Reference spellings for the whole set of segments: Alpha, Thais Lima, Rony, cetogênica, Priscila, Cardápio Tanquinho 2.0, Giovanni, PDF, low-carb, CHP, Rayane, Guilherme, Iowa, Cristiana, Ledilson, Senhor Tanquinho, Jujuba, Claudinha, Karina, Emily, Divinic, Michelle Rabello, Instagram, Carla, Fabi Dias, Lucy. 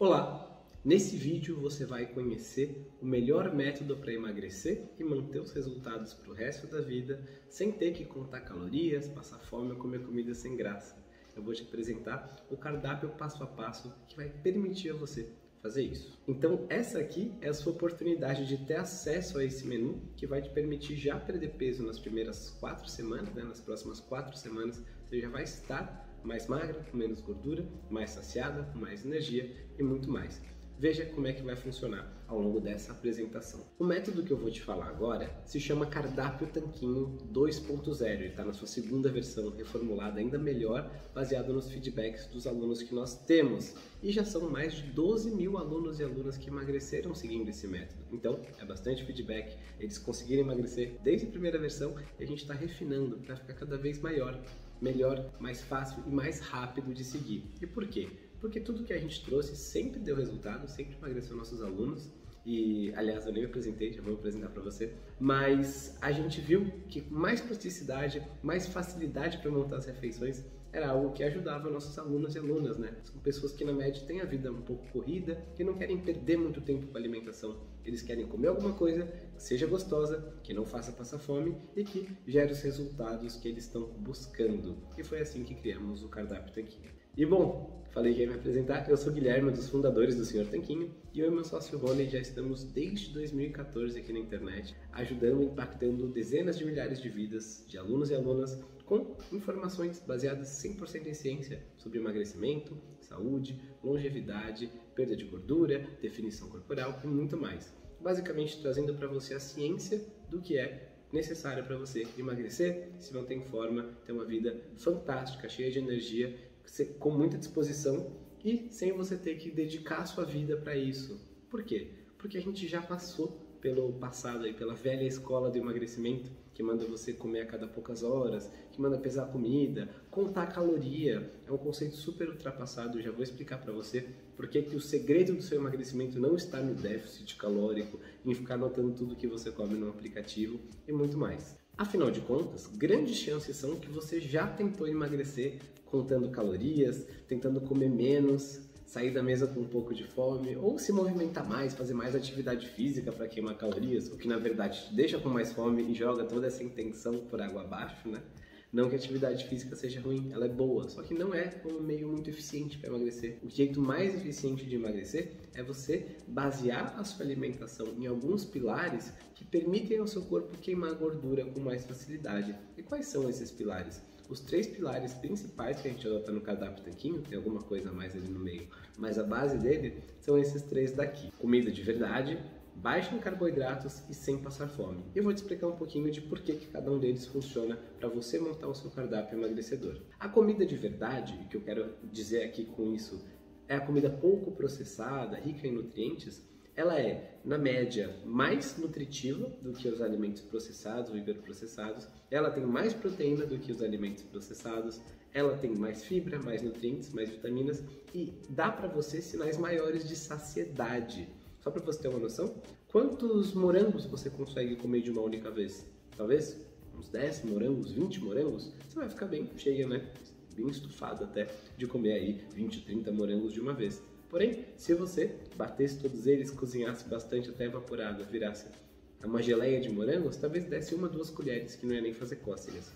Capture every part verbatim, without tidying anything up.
Olá! Nesse vídeo você vai conhecer o melhor método para emagrecer e manter os resultados para o resto da vida sem ter que contar calorias, passar fome ou comer comida sem graça. Eu vou te apresentar o cardápio passo a passo que vai permitir a você fazer isso. Então essa aqui é a sua oportunidade de ter acesso a esse menu que vai te permitir já perder peso nas primeiras quatro semanas, né? Nas próximas quatro semanas você já vai estar mais magra, com menos gordura, mais saciada, com mais energia e muito mais. Veja como é que vai funcionar ao longo dessa apresentação. O método que eu vou te falar agora se chama Cardápio Tanquinho dois ponto zero. Ele está na sua segunda versão, reformulada ainda melhor, baseado nos feedbacks dos alunos que nós temos. E já são mais de doze mil alunos e alunas que emagreceram seguindo esse método. Então, é bastante feedback. Eles conseguiram emagrecer desde a primeira versão e a gente está refinando para ficar cada vez maior, melhor, mais fácil e mais rápido de seguir. E por quê? Porque tudo que a gente trouxe sempre deu resultado, sempre emagreceu nossos alunos. E, aliás, eu nem me apresentei, já vou apresentar para você. Mas a gente viu que mais praticidade, mais facilidade para montar as refeições era algo que ajudava nossos alunos e alunas, né? São pessoas que, na média, têm a vida um pouco corrida, que não querem perder muito tempo com a alimentação. Eles querem comer alguma coisa que seja gostosa, que não faça passar fome e que gere os resultados que eles estão buscando. E foi assim que criamos o Cardápio Tanquinho. E bom, falei que ia me apresentar, eu sou o Guilherme, um dos fundadores do senhor Tanquinho, e eu e meu sócio Rony já estamos desde dois mil e quatorze aqui na internet, ajudando e impactando dezenas de milhares de vidas de alunos e alunas com informações baseadas cem por cento em ciência sobre emagrecimento, saúde, longevidade, perda de gordura, definição corporal e muito mais. Basicamente trazendo para você a ciência do que é necessário para você emagrecer, se manter em forma, ter uma vida fantástica, cheia de energia, com muita disposição e sem você ter que dedicar a sua vida para isso. Por quê? Porque a gente já passou pelo passado e pela velha escola do emagrecimento, que manda você comer a cada poucas horas, que manda pesar a comida, contar a caloria. É um conceito super ultrapassado, eu já vou explicar para você porque que o segredo do seu emagrecimento não está no déficit calórico, em ficar anotando tudo que você come no aplicativo e muito mais. Afinal de contas, grandes chances são que você já tentou emagrecer contando calorias, tentando comer menos, sair da mesa com um pouco de fome, ou se movimentar mais, fazer mais atividade física para queimar calorias, o que na verdade te deixa com mais fome e joga toda essa intenção por água abaixo, né? Não que a atividade física seja ruim, ela é boa, só que não é um meio muito eficiente para emagrecer. O jeito mais eficiente de emagrecer é você basear a sua alimentação em alguns pilares que permitem ao seu corpo queimar gordura com mais facilidade. E quais são esses pilares? Os três pilares principais que a gente adota no Cardápio Tanquinho, tem alguma coisa a mais ali no meio, mas a base dele são esses três daqui. Comida de verdade, baixa em carboidratos e sem passar fome. Eu vou te explicar um pouquinho de por que cada um deles funciona para você montar o seu cardápio emagrecedor. A comida de verdade, o que eu quero dizer aqui com isso, é a comida pouco processada, rica em nutrientes. Ela é, na média, mais nutritiva do que os alimentos processados ou hiperprocessados. Ela tem mais proteína do que os alimentos processados. Ela tem mais fibra, mais nutrientes, mais vitaminas e dá para você sinais maiores de saciedade. Só para você ter uma noção, quantos morangos você consegue comer de uma única vez? Talvez uns dez morangos, vinte morangos? Você vai ficar bem cheia, né? Bem estufado até de comer aí vinte, trinta morangos de uma vez. Porém, se você batesse todos eles, cozinhasse bastante até evaporado, virasse uma geleia de morangos, talvez desse uma, duas colheres, que não ia nem fazer cócegas.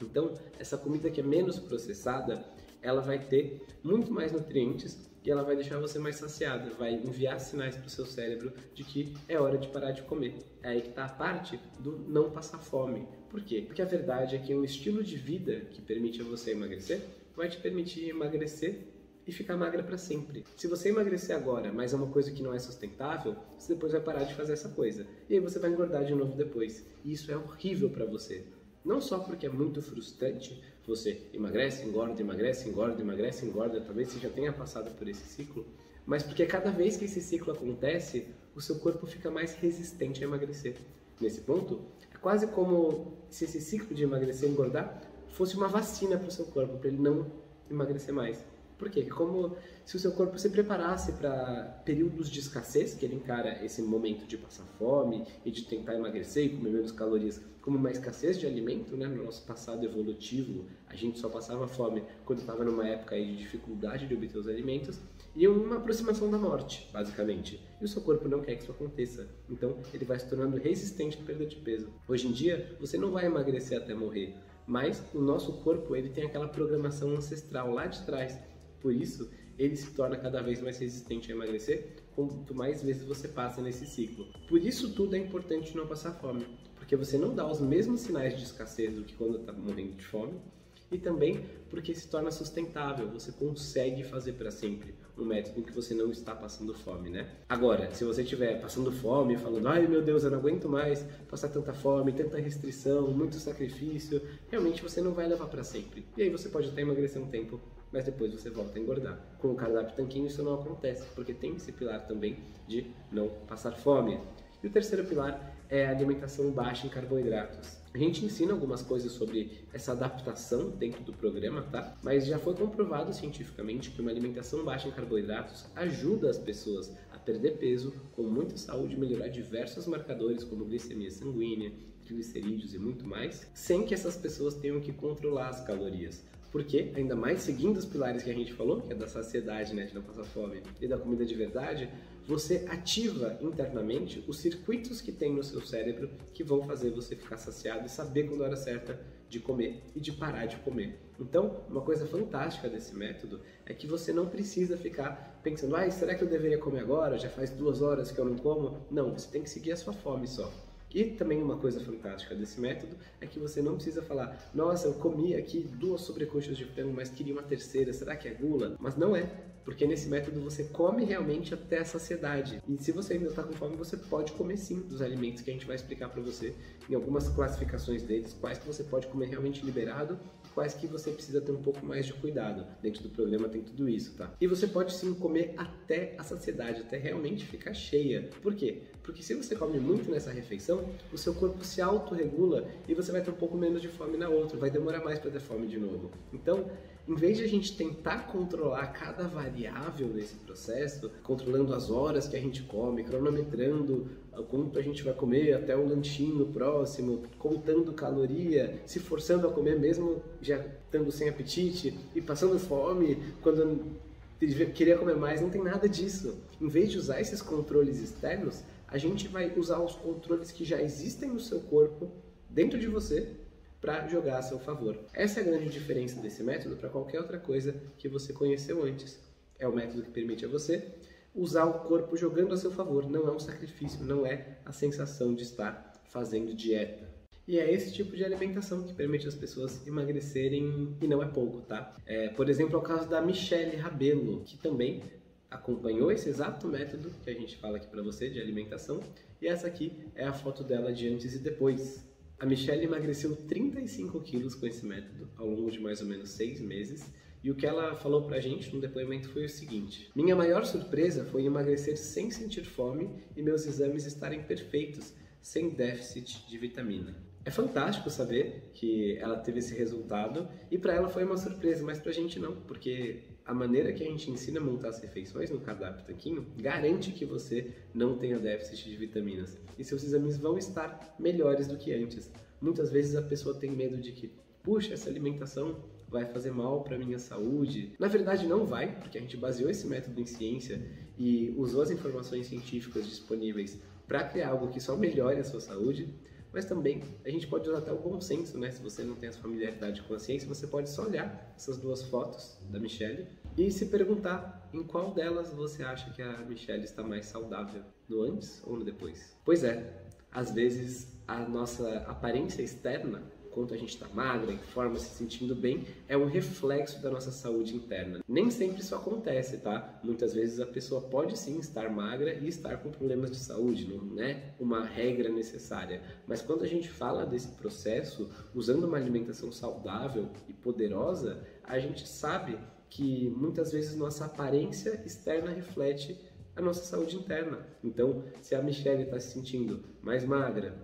Então, essa comida que é menos processada, ela vai ter muito mais nutrientes e ela vai deixar você mais saciada, vai enviar sinais para o seu cérebro de que é hora de parar de comer. É aí que está a parte do não passar fome. Por quê? Porque a verdade é que um estilo de vida que permite a você emagrecer vai te permitir emagrecer e ficar magra para sempre. Se você emagrecer agora, mas é uma coisa que não é sustentável, você depois vai parar de fazer essa coisa. E aí você vai engordar de novo depois. E isso é horrível para você. Não só porque é muito frustrante, você emagrece, engorda, emagrece, engorda, emagrece, engorda, talvez você já tenha passado por esse ciclo, mas porque cada vez que esse ciclo acontece, o seu corpo fica mais resistente a emagrecer. Nesse ponto, é quase como se esse ciclo de emagrecer e engordar fosse uma vacina para o seu corpo, para ele não emagrecer mais. Por quê? É como se o seu corpo se preparasse para períodos de escassez, que ele encara esse momento de passar fome e de tentar emagrecer e comer menos calorias como uma escassez de alimento, né? No nosso passado evolutivo, a gente só passava fome quando estava numa época aí de dificuldade de obter os alimentos. e uma aproximação da morte, basicamente. E o seu corpo não quer que isso aconteça, então ele vai se tornando resistente à perda de peso. Hoje em dia, você não vai emagrecer até morrer, mas o nosso corpo ele tem aquela programação ancestral lá de trás, por isso ele se torna cada vez mais resistente a emagrecer, quanto mais vezes você passa nesse ciclo. Por isso tudo é importante não passar fome, porque você não dá os mesmos sinais de escassez do que quando está morrendo de fome, e também porque se torna sustentável, você consegue fazer para sempre um método em que você não está passando fome, né? Agora, se você estiver passando fome, falando, ai meu Deus, eu não aguento mais passar tanta fome, tanta restrição, muito sacrifício, realmente você não vai levar para sempre. E aí você pode até emagrecer um tempo, mas depois você volta a engordar. Com o cardápio tanquinho isso não acontece, porque tem esse pilar também de não passar fome. E o terceiro pilar é a alimentação baixa em carboidratos. A gente ensina algumas coisas sobre essa adaptação dentro do programa, tá? Mas já foi comprovado cientificamente que uma alimentação baixa em carboidratos ajuda as pessoas a perder peso com muita saúde, melhorar diversos marcadores como glicemia sanguínea, triglicerídeos e muito mais, sem que essas pessoas tenham que controlar as calorias. Porque, ainda mais seguindo os pilares que a gente falou, que é da saciedade, né, de não passar fome, e da comida de verdade, você ativa internamente os circuitos que tem no seu cérebro que vão fazer você ficar saciado e saber quando é a hora certa de comer e de parar de comer. Então, uma coisa fantástica desse método é que você não precisa ficar pensando, ai, será que eu deveria comer agora? Já faz duas horas que eu não como. Não, você tem que seguir a sua fome só. E também uma coisa fantástica desse método é que você não precisa falar, nossa, eu comi aqui duas sobrecoxas de frango, mas queria uma terceira, será que é gula? Mas não é, porque nesse método você come realmente até a saciedade. E se você ainda está com fome, você pode comer sim dos alimentos que a gente vai explicar para você em algumas classificações deles, quais que você pode comer realmente liberado, quais que você precisa ter um pouco mais de cuidado. Dentro do programa tem tudo isso, tá? E você pode sim comer até a saciedade, até realmente ficar cheia. Por quê? Porque se você come muito nessa refeição, o seu corpo se autorregula e você vai ter um pouco menos de fome na outra, vai demorar mais para ter fome de novo. Então, em vez de a gente tentar controlar cada variável nesse processo, controlando as horas que a gente come, cronometrando quanto a gente vai comer até o lanchinho próximo, contando caloria, se forçando a comer mesmo já estando sem apetite e passando fome quando queria comer mais, não tem nada disso. Em vez de usar esses controles externos, a gente vai usar os controles que já existem no seu corpo, dentro de você, para jogar a seu favor. Essa é a grande diferença desse método para qualquer outra coisa que você conheceu antes. É o método que permite a você usar o corpo jogando a seu favor, não é um sacrifício, não é a sensação de estar fazendo dieta. E é esse tipo de alimentação que permite as pessoas emagrecerem, e não é pouco, tá? É, por exemplo, é o caso da Michelle Rabello, que também acompanhou esse exato método que a gente fala aqui para você de alimentação, e essa aqui é a foto dela de antes e depois. A Michelle emagreceu trinta e cinco quilos com esse método ao longo de mais ou menos seis meses, e o que ela falou pra gente no depoimento foi o seguinte: minha maior surpresa foi emagrecer sem sentir fome e meus exames estarem perfeitos, sem déficit de vitamina. É fantástico saber que ela teve esse resultado, e para ela foi uma surpresa, mas pra gente não, porque a maneira que a gente ensina a montar as refeições no cardápio tanquinho garante que você não tenha déficit de vitaminas e seus exames vão estar melhores do que antes. Muitas vezes a pessoa tem medo de que, puxa, essa alimentação vai fazer mal para minha saúde. Na verdade não vai, porque a gente baseou esse método em ciência e usou as informações científicas disponíveis para criar algo que só melhore a sua saúde. Mas também a gente pode usar até o bom senso, né? Se você não tem essa familiaridade com a ciência, você pode só olhar essas duas fotos da Michelle e se perguntar em qual delas você acha que a Michelle está mais saudável, no antes ou no depois. Pois é, às vezes a nossa aparência externa, quanto a gente está magra, em forma, se sentindo bem, é um reflexo da nossa saúde interna. Nem sempre isso acontece, tá? Muitas vezes a pessoa pode sim estar magra e estar com problemas de saúde, não é uma regra necessária. Mas quando a gente fala desse processo, usando uma alimentação saudável e poderosa, a gente sabe que muitas vezes nossa aparência externa reflete a nossa saúde interna. Então, se a Michelle está se sentindo mais magra,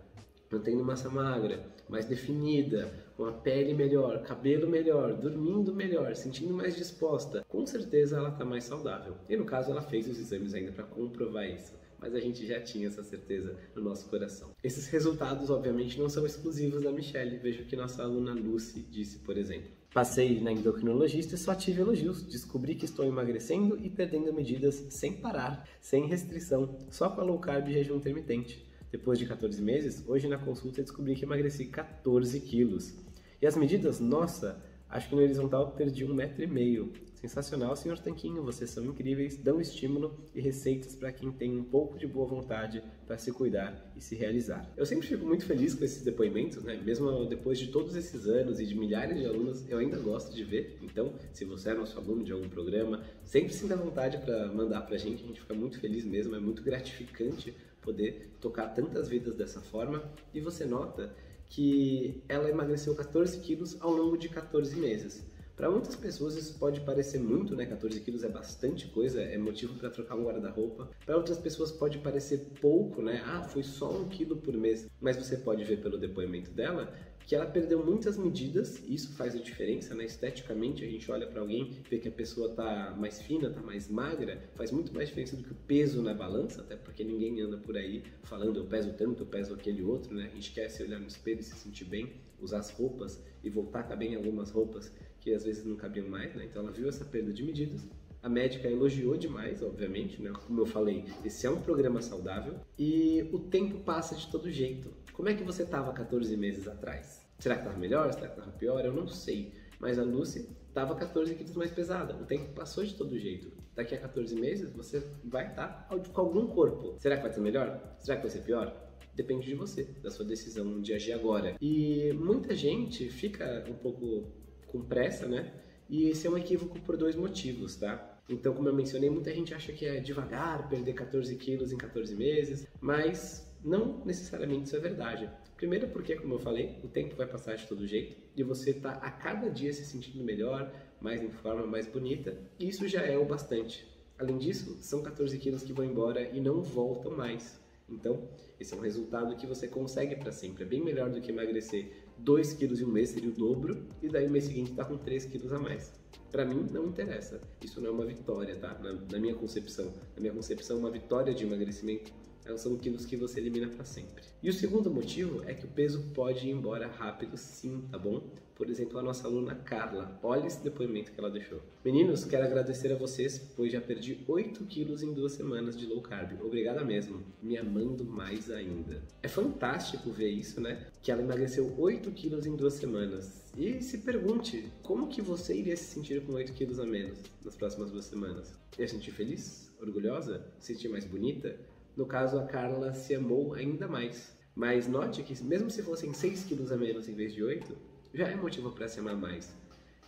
mantendo massa magra, mais definida, com a pele melhor, cabelo melhor, dormindo melhor, sentindo mais disposta, com certeza ela está mais saudável. E no caso ela fez os exames ainda para comprovar isso, mas a gente já tinha essa certeza no nosso coração. Esses resultados obviamente não são exclusivos da Michelle, veja o que nossa aluna Lucy disse, por exemplo. Passei na endocrinologista e só tive elogios. Descobri que estou emagrecendo e perdendo medidas sem parar, sem restrição, só com a low carb e jejum intermitente. Depois de quatorze meses, hoje na consulta descobri que emagreci quatorze quilos. E as medidas? Nossa, acho que no horizontal perdi um metro e meio. Sensacional, senhor Tanquinho, vocês são incríveis, dão estímulo e receitas para quem tem um pouco de boa vontade para se cuidar e se realizar. Eu sempre fico muito feliz com esses depoimentos, né? Mesmo depois de todos esses anos e de milhares de alunos, eu ainda gosto de ver. Então, se você é nosso aluno de algum programa, sempre sinta vontade para mandar para a gente, a gente fica muito feliz mesmo, é muito gratificante poder tocar tantas vidas dessa forma. E você nota que ela emagreceu quatorze quilos ao longo de quatorze meses. Para muitas pessoas isso pode parecer muito, né? quatorze quilos é bastante coisa, é motivo para trocar um guarda-roupa. Para outras pessoas pode parecer pouco, né? Ah, foi só um quilo por mês. Mas você pode ver pelo depoimento dela que ela perdeu muitas medidas, e isso faz a diferença, né? Esteticamente, a gente olha para alguém, vê que a pessoa tá mais fina, tá mais magra, faz muito mais diferença do que o peso na balança, até porque ninguém anda por aí falando eu peso tanto, eu peso aquele outro, né? A gente quer se olhar no espelho e se sentir bem, usar as roupas e voltar a caber em algumas roupas que às vezes não cabiam mais, né? Então ela viu essa perda de medidas. A médica elogiou demais, obviamente, né? Como eu falei, esse é um programa saudável e o tempo passa de todo jeito. Como é que você estava quatorze meses atrás? Será que estava melhor? Será que estava pior? Eu não sei. Mas a Lucy estava quatorze quilos mais pesada. O tempo passou de todo jeito. Daqui a quatorze meses você vai estar com algum corpo. Será que vai ser melhor? Será que vai ser pior? Depende de você, da sua decisão de agir agora. E muita gente fica um pouco com pressa, né? E esse é um equívoco por dois motivos, tá? Então, como eu mencionei, muita gente acha que é devagar perder quatorze quilos em quatorze meses, mas não necessariamente isso é verdade. Primeiro porque, como eu falei, o tempo vai passar de todo jeito e você tá a cada dia se sentindo melhor, mais em forma, mais bonita, e isso já é o bastante. Além disso, são quatorze quilos que vão embora e não voltam mais. Então, esse é um resultado que você consegue para sempre. É bem melhor do que emagrecer dois quilos em um mês, seria o dobro, e daí no mês seguinte tá com três quilos a mais. Para mim, não interessa. Isso não é uma vitória, tá? Na, na minha concepção. Na minha concepção, uma vitória de emagrecimento são quilos que você elimina para sempre. E o segundo motivo é que o peso pode ir embora rápido sim, tá bom? Por exemplo, a nossa aluna Carla. Olha esse depoimento que ela deixou. Meninos, quero agradecer a vocês, pois já perdi oito quilos em duas semanas de low carb. Obrigada mesmo. Me amando mais ainda. É fantástico ver isso, né? Que ela emagreceu oito quilos em duas semanas. E se pergunte, como que você iria se sentir com oito quilos a menos nas próximas duas semanas? Ia se sentir feliz? Orgulhosa? Se sentir mais bonita? No caso, a Carla se amou ainda mais. Mas note que mesmo se fossem seis quilos a menos em vez de oito, já é motivo para se amar mais.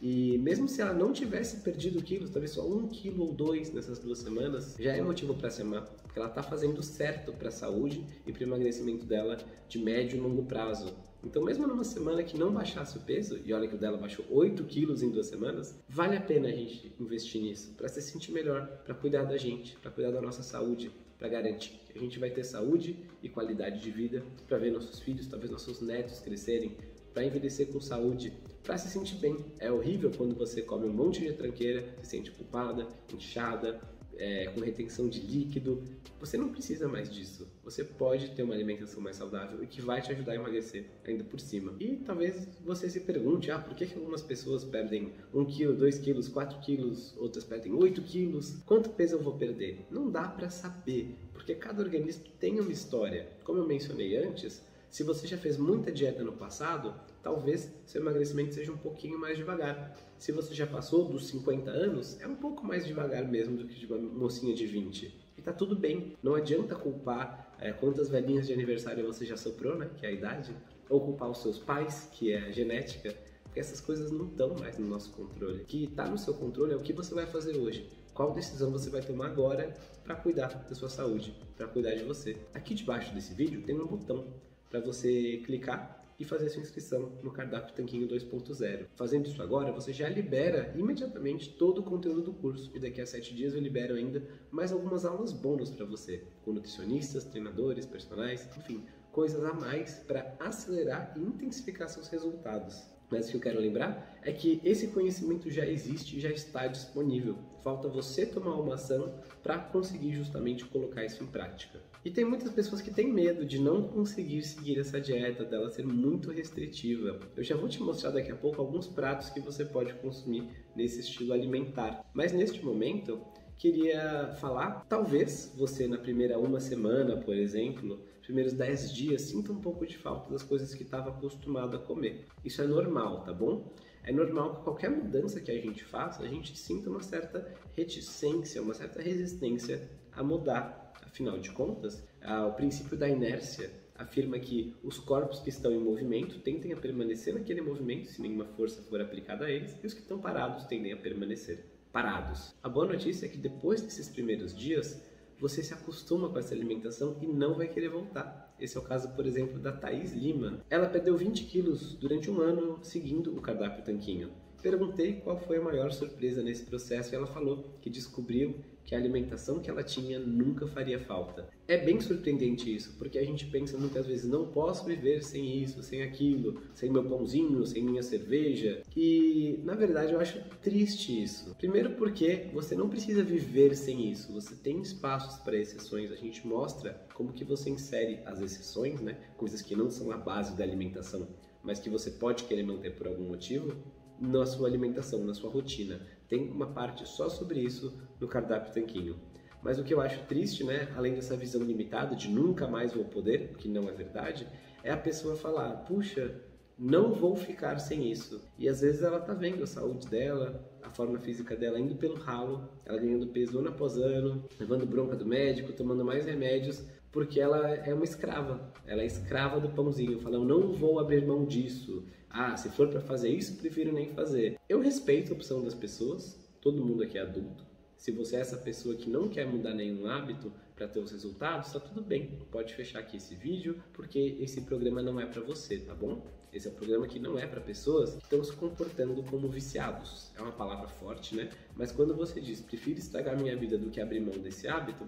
E mesmo se ela não tivesse perdido quilos, talvez só um quilo ou dois nessas duas semanas, já é motivo para se amar. Porque ela está fazendo certo para a saúde e para o emagrecimento dela de médio e longo prazo. Então mesmo numa semana que não baixasse o peso, e olha que o dela baixou oito quilos em duas semanas, vale a pena a gente investir nisso, para se sentir melhor, para cuidar da gente, para cuidar da nossa saúde, para garantir que a gente vai ter saúde e qualidade de vida, para ver nossos filhos, talvez nossos netos crescerem, para envelhecer com saúde, para se sentir bem. É horrível quando você come um monte de tranqueira, se sente culpada, inchada, É, com retenção de líquido. Você não precisa mais disso. Você pode ter uma alimentação mais saudável e que vai te ajudar a emagrecer ainda por cima. E talvez você se pergunte, ah, por que que algumas pessoas perdem um quilo, dois quilos, quatro quilos, outras perdem oito quilos? Quanto peso eu vou perder? Não dá para saber, porque cada organismo tem uma história. Como eu mencionei antes, se você já fez muita dieta no passado, talvez seu emagrecimento seja um pouquinho mais devagar. Se você já passou dos cinquenta anos, é um pouco mais devagar mesmo do que de uma mocinha de vinte. E tá tudo bem, não adianta culpar é, quantas velhinhas de aniversário você já soprou, né, que é a idade, ou culpar os seus pais, que é a genética, porque essas coisas não estão mais no nosso controle. O que está no seu controle é o que você vai fazer hoje. Qual decisão você vai tomar agora para cuidar da sua saúde, para cuidar de você. Aqui debaixo desse vídeo tem um botão para você clicar e fazer sua inscrição no Cardápio Tanquinho dois ponto zero. Fazendo isso agora, você já libera imediatamente todo o conteúdo do curso, e daqui a sete dias eu libero ainda mais algumas aulas bônus para você, com nutricionistas, treinadores, personais, enfim, coisas a mais para acelerar e intensificar seus resultados. Mas o que eu quero lembrar é que esse conhecimento já existe, já está disponível. Falta você tomar uma ação para conseguir justamente colocar isso em prática. E tem muitas pessoas que têm medo de não conseguir seguir essa dieta, dela ser muito restritiva. Eu já vou te mostrar daqui a pouco alguns pratos que você pode consumir nesse estilo alimentar. Mas neste momento, queria falar, talvez você na primeira uma semana, por exemplo, primeiros dez dias, sinta um pouco de falta das coisas que estava acostumado a comer. Isso é normal, tá bom? É normal que qualquer mudança que a gente faça, a gente sinta uma certa reticência, uma certa resistência a mudar. Afinal de contas, o princípio da inércia afirma que os corpos que estão em movimento tendem a permanecer naquele movimento se nenhuma força for aplicada a eles, e os que estão parados tendem a permanecer parados. A boa notícia é que depois desses primeiros dias, você se acostuma com essa alimentação e não vai querer voltar. Esse é o caso, por exemplo, da Thais Lima. Ela perdeu vinte quilos durante um ano seguindo o Cardápio Tanquinho. Perguntei qual foi a maior surpresa nesse processo e ela falou que descobriu que a alimentação que ela tinha nunca faria falta. É bem surpreendente isso, porque a gente pensa muitas vezes, não posso viver sem isso, sem aquilo, sem meu pãozinho, sem minha cerveja. E, na verdade, eu acho triste isso. Primeiro porque você não precisa viver sem isso, você tem espaços para exceções, a gente mostra como que você insere as exceções, né? Coisas que não são a base da alimentação, mas que você pode querer manter por algum motivo, na sua alimentação, na sua rotina. Tem uma parte só sobre isso no Cardápio Tanquinho. Mas o que eu acho triste, né, além dessa visão limitada de nunca mais vou poder, que não é verdade, é a pessoa falar, puxa, não vou ficar sem isso. E às vezes ela tá vendo a saúde dela, a forma física dela indo pelo ralo, ela ganhando peso ano após ano, levando bronca do médico, tomando mais remédios, porque ela é uma escrava, ela é escrava do pãozinho, fala, eu não vou abrir mão disso, ah, se for para fazer isso, prefiro nem fazer. Eu respeito a opção das pessoas, todo mundo aqui é adulto, se você é essa pessoa que não quer mudar nenhum hábito para ter os resultados, tá tudo bem, pode fechar aqui esse vídeo, porque esse programa não é para você, tá bom? Esse é um programa que não é para pessoas que estão se comportando como viciados, é uma palavra forte, né? Mas quando você diz, prefiro estragar minha vida do que abrir mão desse hábito,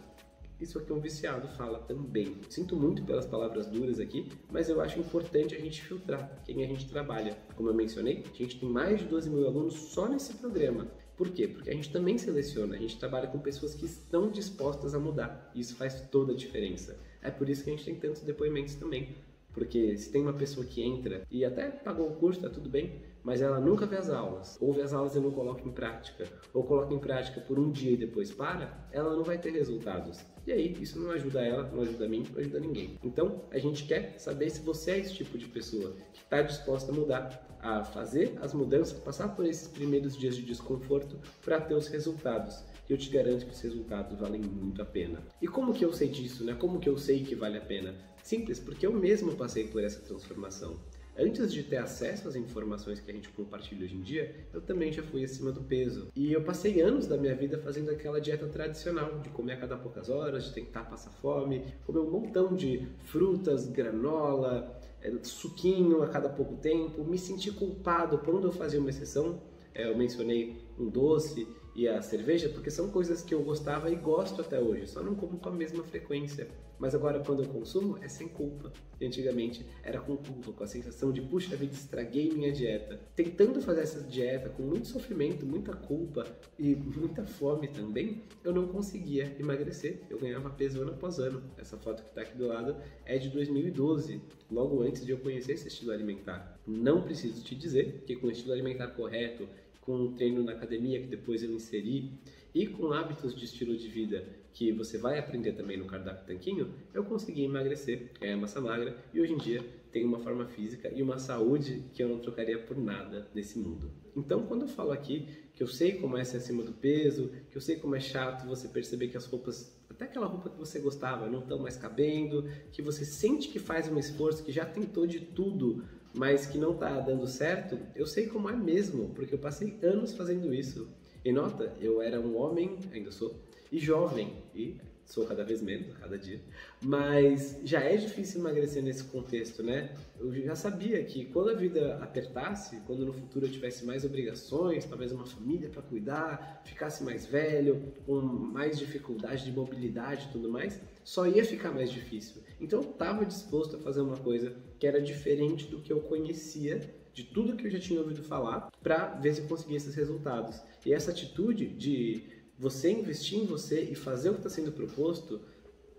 isso aqui é um viciado, fala também. Sinto muito pelas palavras duras aqui, mas eu acho importante a gente filtrar quem a gente trabalha. Como eu mencionei, a gente tem mais de doze mil alunos só nesse programa. Por quê? Porque a gente também seleciona, a gente trabalha com pessoas que estão dispostas a mudar. E isso faz toda a diferença. É por isso que a gente tem tantos depoimentos também. Porque se tem uma pessoa que entra e até pagou o curso, tá tudo bem, mas ela nunca vê as aulas, ouve as aulas e não coloca em prática, ou coloca em prática por um dia e depois para, ela não vai ter resultados. E aí, isso não ajuda ela, não ajuda a mim, não ajuda ninguém. Então, a gente quer saber se você é esse tipo de pessoa que está disposta a mudar, a fazer as mudanças, passar por esses primeiros dias de desconforto para ter os resultados. Eu te garanto que os resultados valem muito a pena. E como que eu sei disso, né? Como que eu sei que vale a pena? Simples, porque eu mesmo passei por essa transformação. Antes de ter acesso às informações que a gente compartilha hoje em dia, eu também já fui acima do peso. E eu passei anos da minha vida fazendo aquela dieta tradicional, de comer a cada poucas horas, de tentar passar fome, comer um montão de frutas, granola, suquinho a cada pouco tempo, me senti culpado quando eu fazia uma exceção. Eu mencionei um doce e a cerveja, porque são coisas que eu gostava e gosto até hoje, só não como com a mesma frequência. Mas agora quando eu consumo, é sem culpa. E antigamente era com culpa, com a sensação de, puxa vida, estraguei minha dieta. Tentando fazer essa dieta com muito sofrimento, muita culpa e muita fome também, eu não conseguia emagrecer, eu ganhava peso ano após ano. Essa foto que está aqui do lado é de dois mil e doze, logo antes de eu conhecer esse estilo alimentar. Não preciso te dizer que com o estilo alimentar correto, com um treino na academia que depois eu inseri e com hábitos de estilo de vida que você vai aprender também no Cardápio Tanquinho, eu consegui emagrecer, ganhar massa magra e hoje em dia tenho uma forma física e uma saúde que eu não trocaria por nada nesse mundo. Então quando eu falo aqui que eu sei como é ser acima do peso, que eu sei como é chato você perceber que as roupas, até aquela roupa que você gostava, não estão mais cabendo, que você sente que faz um esforço, que já tentou de tudo, mas que não está dando certo, eu sei como é mesmo, porque eu passei anos fazendo isso. E nota, eu era um homem, ainda sou, e jovem, e sou cada vez menos, a cada dia, mas já é difícil emagrecer nesse contexto, né? Eu já sabia que quando a vida apertasse, quando no futuro eu tivesse mais obrigações, talvez uma família para cuidar, ficasse mais velho, com mais dificuldade de mobilidade e tudo mais, só ia ficar mais difícil. Então eu estava disposto a fazer uma coisa que era diferente do que eu conhecia, de tudo que eu já tinha ouvido falar, para ver se eu conseguia esses resultados. E essa atitude de você investir em você e fazer o que está sendo proposto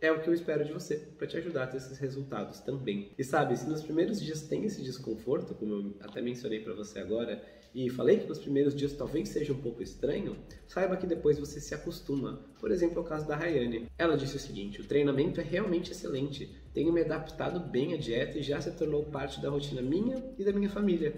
é o que eu espero de você, para te ajudar a ter esses resultados também. E sabe, se nos primeiros dias tem esse desconforto, como eu até mencionei para você agora, e falei que nos primeiros dias talvez seja um pouco estranho, saiba que depois você se acostuma. Por exemplo, é o caso da Rayane. Ela disse o seguinte: o treinamento é realmente excelente, tenho me adaptado bem à dieta e já se tornou parte da rotina minha e da minha família.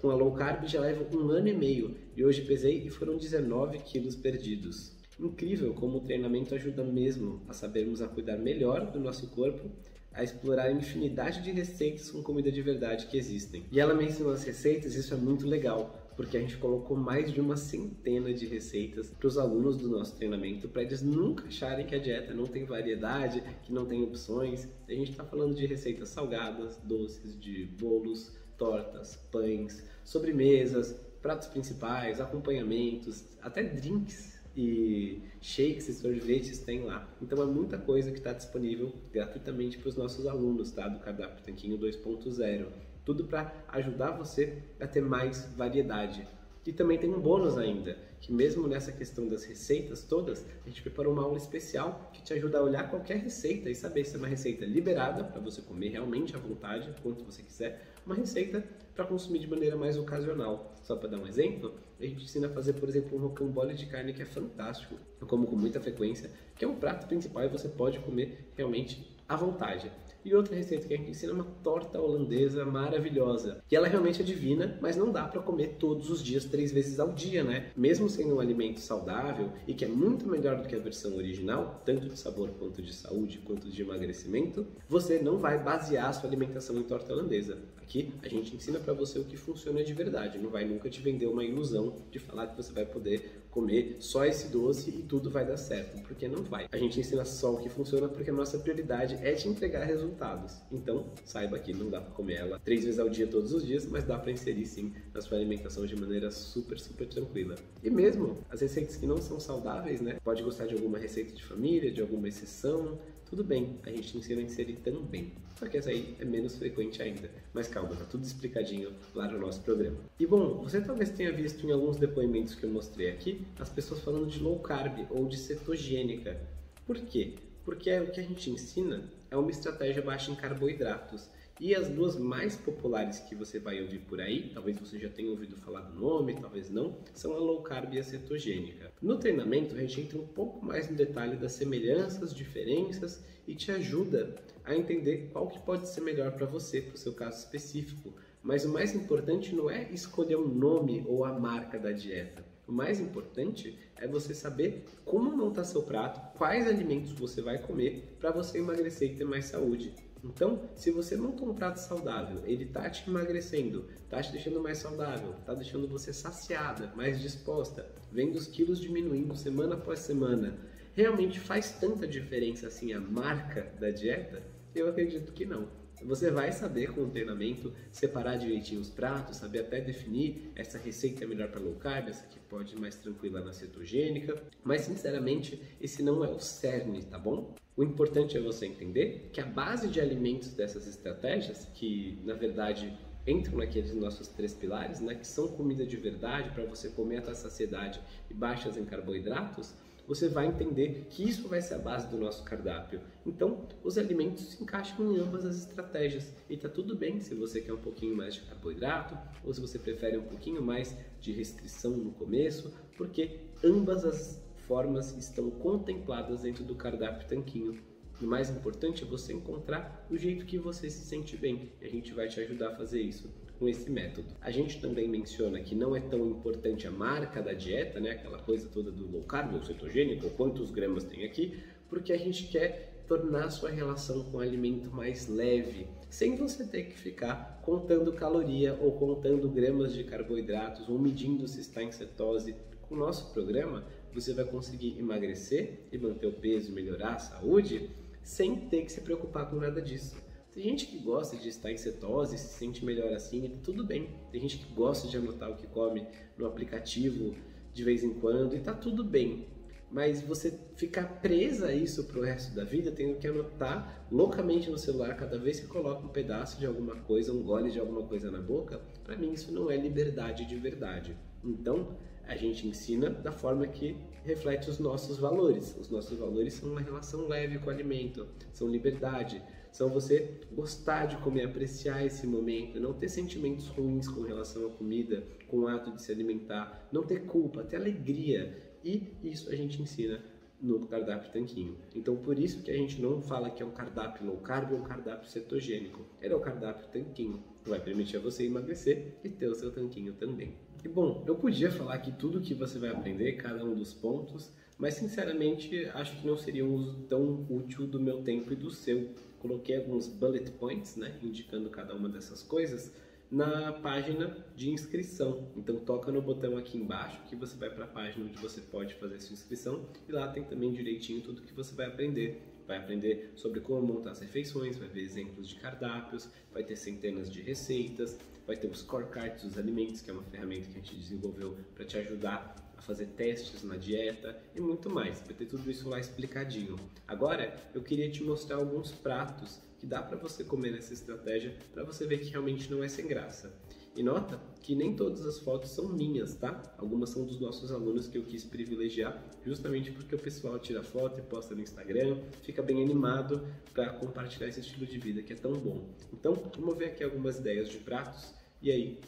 Com a low carb já levo um ano e meio, e hoje pesei e foram dezenove quilos perdidos. Incrível como o treinamento ajuda mesmo a sabermos a cuidar melhor do nosso corpo, a explorar a infinidade de receitas com comida de verdade que existem. E ela menciona as receitas, isso é muito legal, porque a gente colocou mais de uma centena de receitas para os alunos do nosso treinamento, para eles nunca acharem que a dieta não tem variedade, que não tem opções. A gente está falando de receitas salgadas, doces, de bolos, tortas, pães, sobremesas, pratos principais, acompanhamentos, até drinks e shakes e sorvetes tem lá. Então é muita coisa que está disponível gratuitamente para os nossos alunos, tá? Do Cardápio Tanquinho dois ponto zero. Tudo para ajudar você a ter mais variedade. E também tem um bônus ainda, que mesmo nessa questão das receitas todas, a gente preparou uma aula especial que te ajuda a olhar qualquer receita e saber se é uma receita liberada para você comer realmente à vontade, quanto você quiser, uma receita para consumir de maneira mais ocasional. Só para dar um exemplo, a gente ensina a fazer, por exemplo, um rocambole de carne que é fantástico, eu como com muita frequência, que é um prato principal e você pode comer realmente à vontade. E outra receita que a gente ensina é uma torta holandesa maravilhosa. E ela realmente é divina, mas não dá para comer todos os dias, três vezes ao dia, né? Mesmo sendo um alimento saudável e que é muito melhor do que a versão original, tanto de sabor quanto de saúde, quanto de emagrecimento, você não vai basear a sua alimentação em torta holandesa. Aqui a gente ensina para você o que funciona de verdade, não vai nunca te vender uma ilusão de falar que você vai poder comer só esse doce e tudo vai dar certo, porque não vai. A gente ensina só o que funciona porque a nossa prioridade é te entregar resultados. Então, saiba que não dá para comer ela três vezes ao dia todos os dias, mas dá para inserir sim na sua alimentação de maneira super, super tranquila. E mesmo as receitas que não são saudáveis, né? Pode gostar de alguma receita de família, de alguma exceção, tudo bem, a gente ensina a inserir também. Só que essa aí é menos frequente ainda. Mas calma, tá tudo explicadinho lá no nosso programa. E bom, você talvez tenha visto em alguns depoimentos que eu mostrei aqui, as pessoas falando de low carb ou de cetogênica. Por quê? Porque é o que a gente ensina. É uma estratégia baixa em carboidratos. E as duas mais populares que você vai ouvir por aí, talvez você já tenha ouvido falar do nome, talvez não, são a low carb e a cetogênica. No treinamento a gente entra um pouco mais no detalhe das semelhanças, diferenças e te ajuda a entender qual que pode ser melhor para você, para o seu caso específico. Mas o mais importante não é escolher o nome ou a marca da dieta. O mais importante é você saber como montar seu prato, quais alimentos você vai comer para você emagrecer e ter mais saúde. Então, se você monta um prato saudável, ele tá te emagrecendo, tá te deixando mais saudável, tá deixando você saciada, mais disposta, vendo os quilos diminuindo semana após semana, realmente faz tanta diferença assim a marca da dieta? Eu acredito que não. Você vai saber com o treinamento separar direitinho os pratos, saber até definir essa receita é melhor para low carb, essa aqui pode ir mais tranquila na cetogênica, mas sinceramente esse não é o cerne, tá bom? O importante é você entender que a base de alimentos dessas estratégias, que na verdade entram naqueles nossos três pilares, né, que são comida de verdade para você comer até a saciedade e baixas em carboidratos, você vai entender que isso vai ser a base do nosso cardápio. Então, os alimentos se encaixam em ambas as estratégias. E tá tudo bem se você quer um pouquinho mais de carboidrato ou se você prefere um pouquinho mais de restrição no começo, porque ambas as formas estão contempladas dentro do cardápio tanquinho. O mais importante é você encontrar o jeito que você se sente bem. E a gente vai te ajudar a fazer isso com esse método. A gente também menciona que não é tão importante a marca da dieta, né? Aquela coisa toda do low carb ou cetogênico, ou quantos gramas tem aqui, porque a gente quer tornar a sua relação com o alimento mais leve, sem você ter que ficar contando caloria ou contando gramas de carboidratos ou medindo se está em cetose. Com o nosso programa, você vai conseguir emagrecer e manter o peso e melhorar a saúde, sem ter que se preocupar com nada disso. Tem gente que gosta de estar em cetose, se sente melhor assim, e tudo bem. Tem gente que gosta de anotar o que come no aplicativo de vez em quando, e tá tudo bem. Mas você ficar presa a isso pro resto da vida, tendo que anotar loucamente no celular cada vez que coloca um pedaço de alguma coisa, um gole de alguma coisa na boca, pra mim isso não é liberdade de verdade. Então, A gente ensina da forma que reflete os nossos valores. Os nossos valores são uma relação leve com o alimento, são liberdade, são você gostar de comer, apreciar esse momento, não ter sentimentos ruins com relação à comida, com o ato de se alimentar, não ter culpa, ter alegria. E isso a gente ensina no cardápio tanquinho. Então por isso que a gente não fala que é um cardápio low carb ou um cardápio cetogênico. Ele é o cardápio tanquinho, que vai permitir a você emagrecer e ter o seu tanquinho também. E bom, eu podia falar aqui tudo que você vai aprender, cada um dos pontos, mas sinceramente acho que não seria um uso tão útil do meu tempo e do seu. Coloquei alguns bullet points, né, indicando cada uma dessas coisas, na página de inscrição. Então toca no botão aqui embaixo que você vai para a página onde você pode fazer sua inscrição e lá tem também direitinho tudo que você vai aprender. Vai aprender sobre como montar as refeições, vai ver exemplos de cardápios, vai ter centenas de receitas, vai ter os scorecards dos alimentos, que é uma ferramenta que a gente desenvolveu para te ajudar a fazer testes na dieta e muito mais. Vai ter tudo isso lá explicadinho. Agora eu queria te mostrar alguns pratos que dá para você comer nessa estratégia, para você ver que realmente não é sem graça. E nota que nem todas as fotos são minhas, tá? Algumas são dos nossos alunos que eu quis privilegiar, justamente porque o pessoal tira foto e posta no Instagram, fica bem animado para compartilhar esse estilo de vida que é tão bom. Então, vamos ver aqui algumas ideias de pratos e aí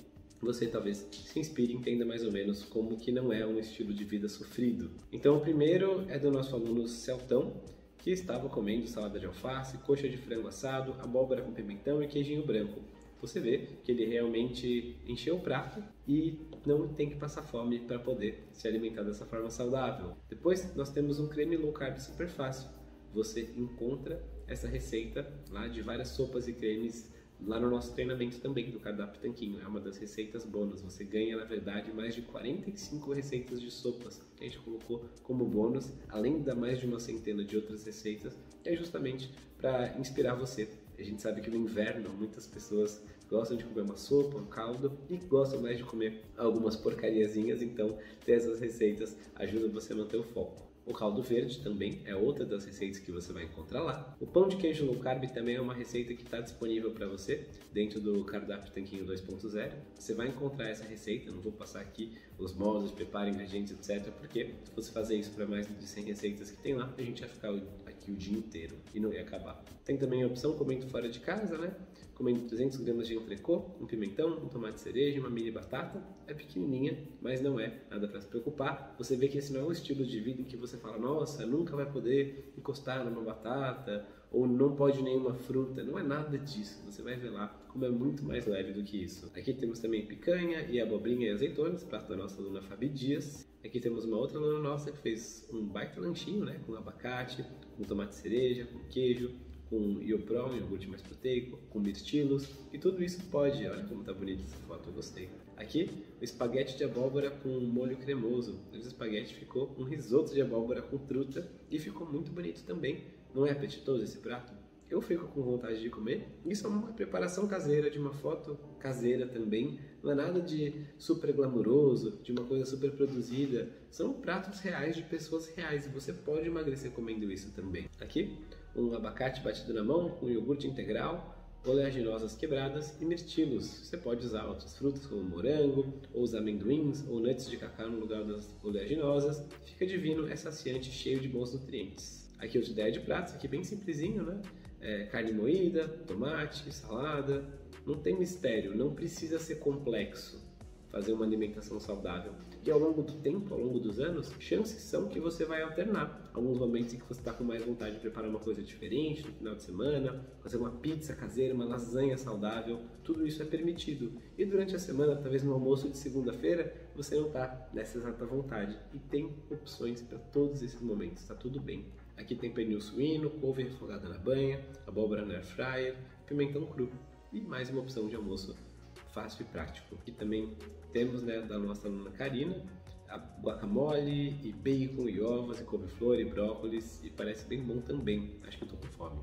você talvez se inspire e entenda mais ou menos como que não é um estilo de vida sofrido. Então, o primeiro é do nosso aluno Celtão, que estava comendo salada de alface, coxa de frango assado, abóbora com pimentão e queijinho branco. Você vê que ele realmente encheu o prato e não tem que passar fome para poder se alimentar dessa forma saudável. Depois nós temos um creme low carb super fácil. Você encontra essa receita lá de várias sopas e cremes lá no nosso treinamento também do Cardápio Tanquinho. É uma das receitas bônus. Você ganha, na verdade, mais de quarenta e cinco receitas de sopas que a gente colocou como bônus, além da mais de uma centena de outras receitas, que é justamente para inspirar você. A gente sabe que no inverno muitas pessoas gostam de comer uma sopa, um caldo e gostam mais de comer algumas porcariazinhas, então ter essas receitas ajuda você a manter o foco. O caldo verde também é outra das receitas que você vai encontrar lá. O pão de queijo low carb também é uma receita que está disponível para você dentro do Cardápio Tanquinho dois ponto zero. Você vai encontrar essa receita, não vou passar aqui os moldes, preparo, ingredientes, etcétera. Porque se você fazer isso para mais de cem receitas que tem lá, a gente vai ficar aqui o dia inteiro e não ia acabar. Tem também a opção comendo fora de casa, né? Comendo trezentos gramas de entrecô, um pimentão, um tomate cereja, uma mini batata. É pequenininha, mas não é nada para se preocupar. Você vê que esse não é um estilo de vida em que você fala, nossa, nunca vai poder encostar numa batata ou não pode nenhuma fruta. Não é nada disso. Você vai ver lá como é muito mais leve do que isso. Aqui temos também picanha e abobrinha e azeitonas, prato da nossa aluna Fabi Dias. Aqui temos uma outra aluna nossa que fez um baita lanchinho, né? Com abacate, com tomate cereja, com queijo, com ioprom, iogurte mais proteico, com mirtilos, e tudo isso pode, olha como tá bonita essa foto, eu gostei. Aqui, o espaguete de abóbora com um molho cremoso, esse espaguete ficou um risoto de abóbora com truta, e ficou muito bonito também. Não é apetitoso esse prato? Eu fico com vontade de comer. Isso é uma preparação caseira, de uma foto caseira também, não é nada de super glamouroso, de uma coisa super produzida, são pratos reais de pessoas reais, e você pode emagrecer comendo isso também. Aqui, um abacate batido na mão, com iogurte integral, oleaginosas quebradas e mirtilos. Você pode usar outras frutas como morango, ou os amendoins, ou nuts de cacau no lugar das oleaginosas. Fica divino, é saciante, cheio de bons nutrientes. Aqui outra ideia de pratos, aqui bem simplesinho, né? É, carne moída, tomate, salada. Não tem mistério, não precisa ser complexo fazer uma alimentação saudável. E ao longo do tempo, ao longo dos anos, chances são que você vai alternar. Alguns momentos em que você está com mais vontade de preparar uma coisa diferente, no final de semana, fazer uma pizza caseira, uma lasanha saudável, tudo isso é permitido. E durante a semana, talvez no almoço de segunda-feira, você não está nessa exata vontade. E tem opções para todos esses momentos, está tudo bem. Aqui tem pernil suíno, couve refogada na banha, abóbora no air fryer, pimentão cru e mais uma opção de almoço fácil e prático. E também temos, né, da nossa aluna Karina, a guacamole e bacon e ovos e couve-flor e brócolis, e parece bem bom também, acho que eu tô com fome.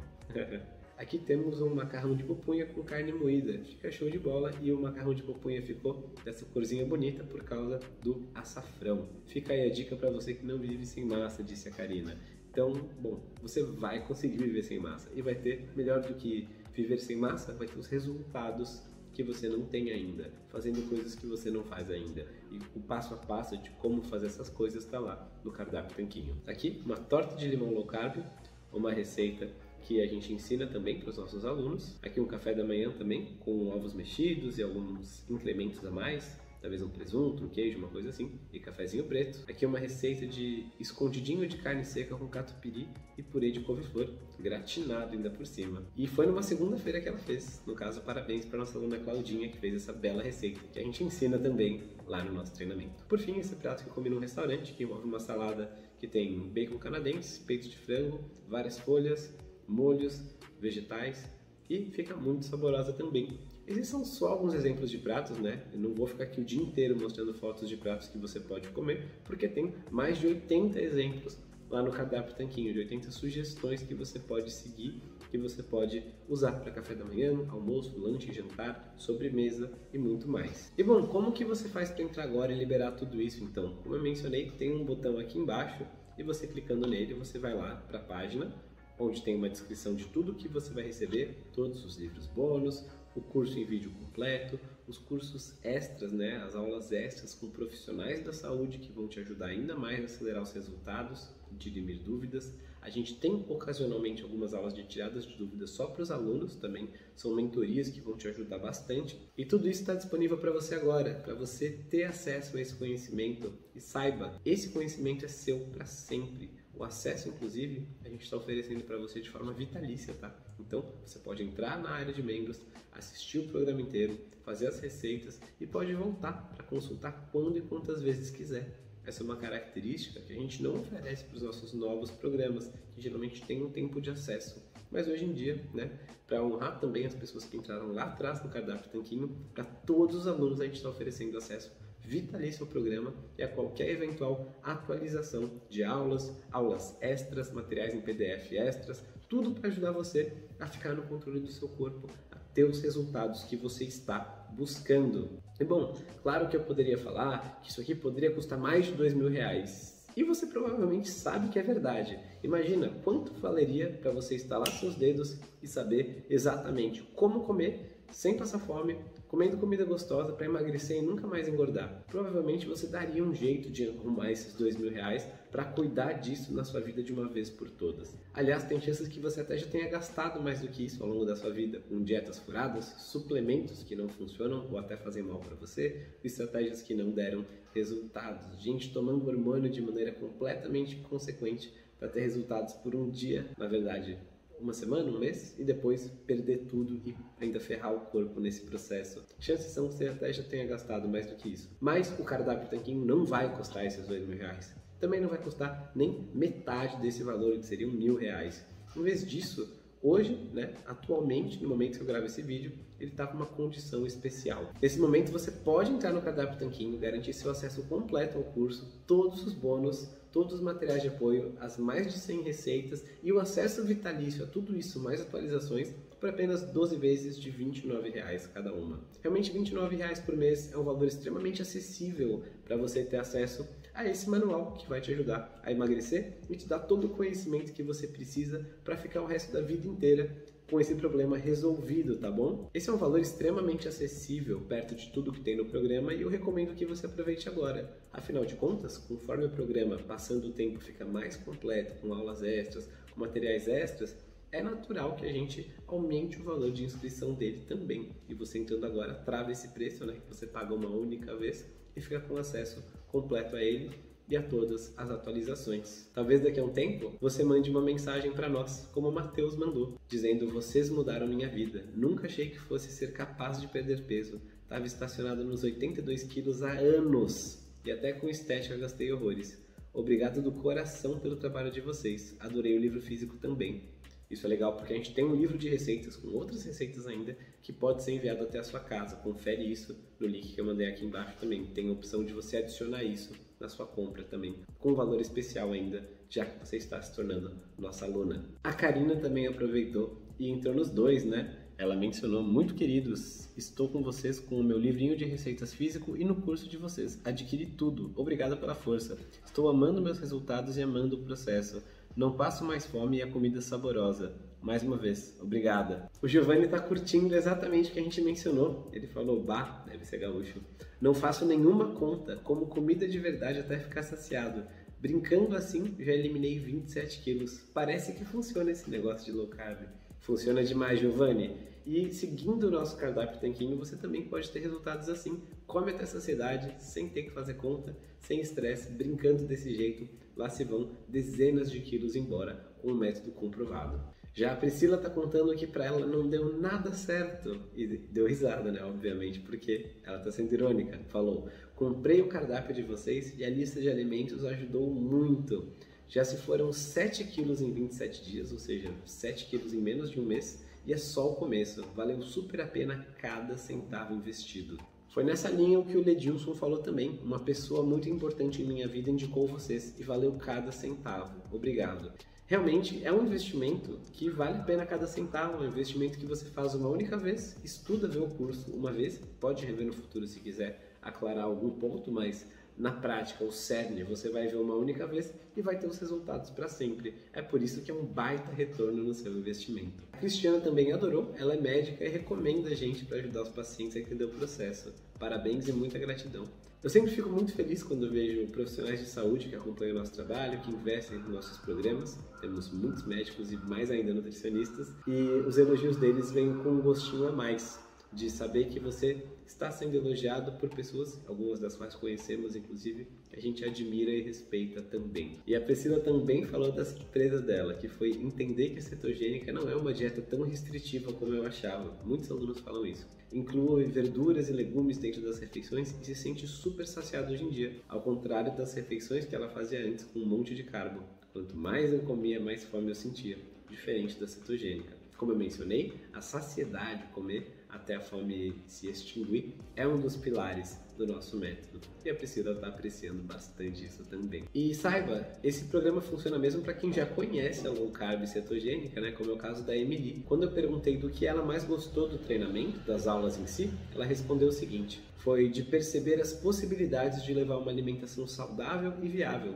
Aqui temos um macarrão de pupunha com carne moída, fica show de bola, e o macarrão de pupunha ficou dessa corzinha bonita por causa do açafrão. Fica aí a dica para você que não vive sem massa, disse a Karina. Então, bom, você vai conseguir viver sem massa, e vai ter melhor do que viver sem massa, vai ter os resultados que você não tem ainda, fazendo coisas que você não faz ainda. E o passo a passo de como fazer essas coisas está lá no Cardápio Tanquinho. Aqui, uma torta de limão low carb, uma receita que a gente ensina também para os nossos alunos. Aqui um café da manhã também, com ovos mexidos e alguns incrementos a mais. Talvez um presunto, um queijo, uma coisa assim, e cafezinho preto. Aqui é uma receita de escondidinho de carne seca com catupiry e purê de couve-flor, gratinado ainda por cima. E foi numa segunda-feira que ela fez. No caso, parabéns para nossa aluna Claudinha, que fez essa bela receita, que a gente ensina também lá no nosso treinamento. Por fim, esse prato que eu comi num restaurante, que envolve uma salada que tem bacon canadense, peito de frango, várias folhas, molhos, vegetais, e fica muito saborosa também. Esses são só alguns exemplos de pratos, né? Eu não vou ficar aqui o dia inteiro mostrando fotos de pratos que você pode comer, porque tem mais de oitenta exemplos lá no Cardápio Tanquinho, de oitenta sugestões que você pode seguir, que você pode usar para café da manhã, almoço, lanche, jantar, sobremesa e muito mais. E bom, como que você faz para entrar agora e liberar tudo isso então? Como eu mencionei, tem um botão aqui embaixo e você clicando nele, você vai lá para a página, onde tem uma descrição de tudo que você vai receber, todos os livros bônus, o curso em vídeo completo, os cursos extras, né, as aulas extras com profissionais da saúde que vão te ajudar ainda mais a acelerar os resultados, dirimir dúvidas. A gente tem ocasionalmente algumas aulas de tiradas de dúvidas só para os alunos também, são mentorias que vão te ajudar bastante. E tudo isso está disponível para você agora, para você ter acesso a esse conhecimento. E saiba, esse conhecimento é seu para sempre. O acesso, inclusive, a gente está oferecendo para você de forma vitalícia, tá? Então, você pode entrar na área de membros, assistir o programa inteiro, fazer as receitas e pode voltar para consultar quando e quantas vezes quiser. Essa é uma característica que a gente não oferece para os nossos novos programas, que geralmente tem um tempo de acesso. Mas hoje em dia, né, para honrar também as pessoas que entraram lá atrás no Cardápio Tanquinho, para todos os alunos a gente está oferecendo acesso vitalício ao programa e a qualquer eventual atualização de aulas, aulas extras, materiais em P D F extras, tudo para ajudar você a ficar no controle do seu corpo, a ter os resultados que você está buscando. E bom, claro que eu poderia falar que isso aqui poderia custar mais de dois mil reais. E você provavelmente sabe que é verdade. Imagina quanto valeria para você estalar seus dedos e saber exatamente como comer sem passar fome, comendo comida gostosa para emagrecer e nunca mais engordar. Provavelmente você daria um jeito de arrumar esses dois mil reais para cuidar disso na sua vida de uma vez por todas. Aliás, tem chances que você até já tenha gastado mais do que isso ao longo da sua vida, com dietas furadas, suplementos que não funcionam ou até fazem mal para você, estratégias que não deram resultados, gente tomando hormônio de maneira completamente inconsequente para ter resultados por um dia, na verdade, uma semana, um mês, e depois perder tudo e ainda ferrar o corpo nesse processo. Chances são que você até já tenha gastado mais do que isso. Mas o Cardápio Tanquinho não vai custar esses dois mil reais. Também não vai custar nem metade desse valor, que seriam mil reais. Em vez disso, hoje, né, atualmente, no momento que eu gravo esse vídeo, ele está com uma condição especial. Nesse momento você pode entrar no Cardápio Tanquinho, garantir seu acesso completo ao curso, todos os bônus, todos os materiais de apoio, as mais de cem receitas e o acesso vitalício a tudo isso, mais atualizações, por apenas doze vezes de vinte e nove reais cada uma. Realmente vinte e nove reais por mês é um valor extremamente acessível para você ter acesso a esse manual que vai te ajudar a emagrecer e te dar todo o conhecimento que você precisa para ficar o resto da vida inteira com esse problema resolvido, tá bom? Esse é um valor extremamente acessível, perto de tudo que tem no programa, e eu recomendo que você aproveite agora. Afinal de contas, conforme o programa passando o tempo fica mais completo, com aulas extras, com materiais extras, é natural que a gente aumente o valor de inscrição dele também. E você entrando agora, trava esse preço, né, que você paga uma única vez e fica com acesso completo a ele e a todas as atualizações. Talvez daqui a um tempo você mande uma mensagem para nós, como o Matheus mandou, dizendo: vocês mudaram minha vida, nunca achei que fosse ser capaz de perder peso, estava estacionado nos oitenta e dois quilos há anos e até com estética gastei horrores. Obrigado do coração pelo trabalho de vocês, adorei o livro físico também. Isso é legal porque a gente tem um livro de receitas com outras receitas ainda que pode ser enviado até a sua casa. Confere isso no link que eu mandei aqui embaixo também. Tem a opção de você adicionar isso na sua compra também, com valor especial ainda, já que você está se tornando nossa aluna. A Karina também aproveitou e entrou nos dois, né? Ela mencionou: muito queridos, estou com vocês com o meu livrinho de receitas físico e no curso de vocês. Adquiri tudo. Obrigada pela força. Estou amando meus resultados e amando o processo. Não passo mais fome e a comida é saborosa. Mais uma vez, obrigada. O Giovanni tá curtindo exatamente o que a gente mencionou. Ele falou, bah, deve ser gaúcho. Não faço nenhuma conta, como comida de verdade até ficar saciado. Brincando assim, já eliminei vinte e sete quilos. Parece que funciona esse negócio de low carb. Funciona demais, Giovanni. E seguindo o nosso cardápio tanquinho, você também pode ter resultados assim. Come até saciedade, sem ter que fazer conta, sem estresse, brincando desse jeito. Lá se vão dezenas de quilos embora, com um método comprovado. Já a Priscila tá contando que pra ela não deu nada certo. E deu risada, né, obviamente, porque ela tá sendo irônica. Falou, comprei o cardápio de vocês e a lista de alimentos ajudou muito. Já se foram sete quilos em vinte e sete dias, ou seja, sete quilos em menos de um mês, e é só o começo, valeu super a pena cada centavo investido. Foi nessa linha o que o Ledilson falou também, uma pessoa muito importante em minha vida indicou vocês e valeu cada centavo, obrigado. Realmente é um investimento que vale a pena cada centavo, é um investimento que você faz uma única vez, estuda, vê o curso uma vez, pode rever no futuro se quiser aclarar algum ponto, mas na prática, o cerne, você vai ver uma única vez e vai ter os resultados para sempre. É por isso que é um baita retorno no seu investimento. A Cristiana também adorou, ela é médica e recomenda a gente para ajudar os pacientes a entender o processo. Parabéns e muita gratidão. Eu sempre fico muito feliz quando vejo profissionais de saúde que acompanham o nosso trabalho, que investem nos nossos programas. Temos muitos médicos e mais ainda nutricionistas, e os elogios deles vêm com um gostinho a mais de saber que você está sendo elogiado por pessoas, algumas das quais conhecemos, inclusive, que a gente admira e respeita também. E a Priscila também falou da surpresa dela, que foi entender que a cetogênica não é uma dieta tão restritiva como eu achava. Muitos alunos falam isso. Inclui verduras e legumes dentro das refeições e se sente super saciado hoje em dia, ao contrário das refeições que ela fazia antes com um monte de carbo. Quanto mais eu comia, mais fome eu sentia, diferente da cetogênica. Como eu mencionei, a saciedade, comer até a fome se extinguir, é um dos pilares do nosso método. E a Priscila está apreciando bastante isso também. E saiba, esse programa funciona mesmo para quem já conhece a low carb cetogênica, né? Como é o caso da Emily. Quando eu perguntei do que ela mais gostou do treinamento, das aulas em si, ela respondeu o seguinte, foi de perceber as possibilidades de levar uma alimentação saudável e viável.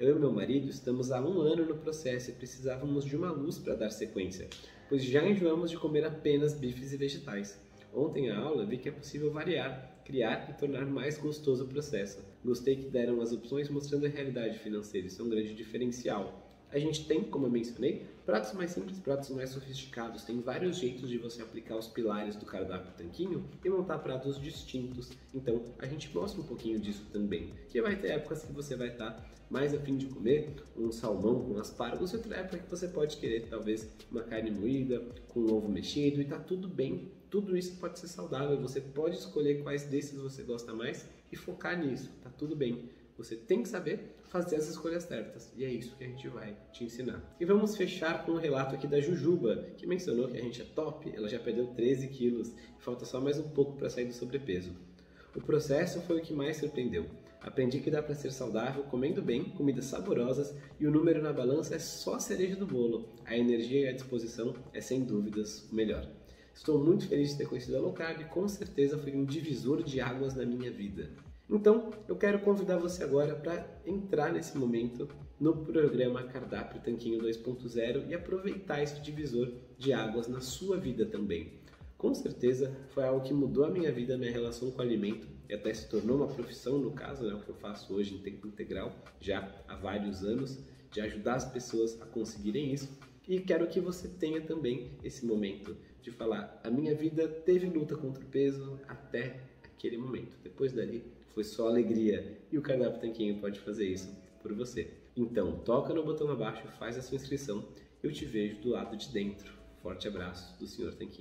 Eu e meu marido estamos há um ano no processo e precisávamos de uma luz para dar sequência, pois já enjoamos de comer apenas bifes e vegetais. Ontem na aula vi que é possível variar, criar e tornar mais gostoso o processo. Gostei que deram as opções mostrando a realidade financeira, isso é um grande diferencial. A gente tem, como eu mencionei, pratos mais simples, pratos mais sofisticados, tem vários jeitos de você aplicar os pilares do cardápio tanquinho e montar pratos distintos, então a gente mostra um pouquinho disso também, que vai ter épocas que você vai estar mais a fim de comer um salmão com aspargos, outra época que você pode querer talvez uma carne moída com um ovo mexido, e tá tudo bem, tudo isso pode ser saudável, você pode escolher quais desses você gosta mais e focar nisso, tá tudo bem. Você tem que saber fazer as escolhas certas, e é isso que a gente vai te ensinar. E vamos fechar com um relato aqui da Jujuba, que mencionou que a gente é top, ela já perdeu treze quilos, e falta só mais um pouco para sair do sobrepeso. O processo foi o que mais surpreendeu. Aprendi que dá para ser saudável, comendo bem, comidas saborosas, e o número na balança é só a cereja do bolo. A energia e a disposição é sem dúvidas o melhor. Estou muito feliz de ter conhecido a low carb e com certeza foi um divisor de águas na minha vida. Então, eu quero convidar você agora para entrar nesse momento no programa Cardápio Tanquinho dois ponto zero e aproveitar esse divisor de águas na sua vida também. Com certeza foi algo que mudou a minha vida, minha relação com o alimento, e até se tornou uma profissão, no caso, né, o que eu faço hoje em tempo integral, já há vários anos, de ajudar as pessoas a conseguirem isso. E quero que você tenha também esse momento de falar, a minha vida teve luta contra o peso até aquele momento, depois dali foi só alegria, e o Cardápio Tanquinho pode fazer isso por você. Então, toca no botão abaixo, faz a sua inscrição, eu te vejo do lado de dentro. Forte abraço do senhor Tanquinho.